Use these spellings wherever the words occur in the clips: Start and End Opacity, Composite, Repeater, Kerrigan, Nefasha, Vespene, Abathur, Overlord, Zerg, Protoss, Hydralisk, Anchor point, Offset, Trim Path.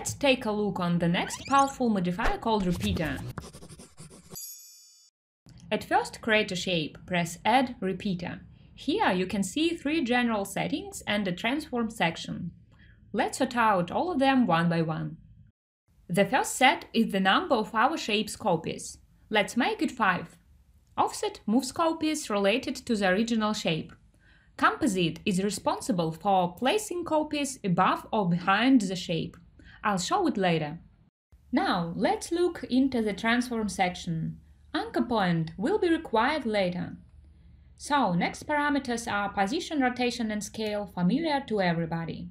Let's take a look on the next powerful modifier called Repeater. At first, create a shape, press Add Repeater. Here you can see three general settings and a transform section. Let's sort out all of them one by one. The first set is the number of our shape's copies. Let's make it 5. Offset moves copies related to the original shape. Composite is responsible for placing copies above or behind the shape. I'll show it later. Now let's look into the transform section. Anchor point will be required later. So next parameters are position, rotation and scale, familiar to everybody.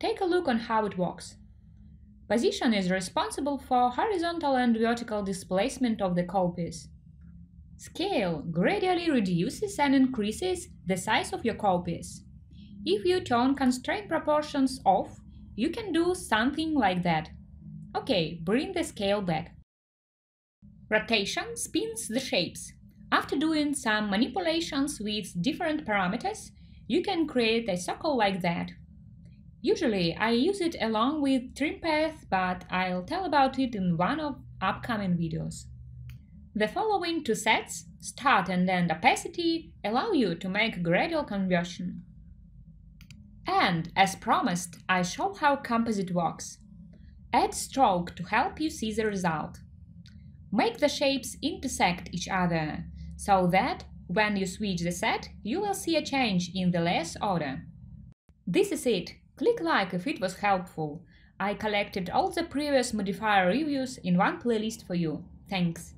Take a look on how it works. Position is responsible for horizontal and vertical displacement of the copies. Scale gradually reduces and increases the size of your copies. If you turn constraint proportions off, you can do something like that. Okay, bring the scale back. Rotation spins the shapes. After doing some manipulations with different parameters, you can create a circle like that. Usually I use it along with Trim Path, but I'll tell about it in one of upcoming videos. The following two sets, Start and End Opacity, allow you to make gradual conversion. And, as promised, I show how Composite works. Add stroke to help you see the result. Make the shapes intersect each other, so that when you switch the set, you will see a change in the layer's order. This is it. Click like if it was helpful. I collected all the previous modifier reviews in one playlist for you. Thanks!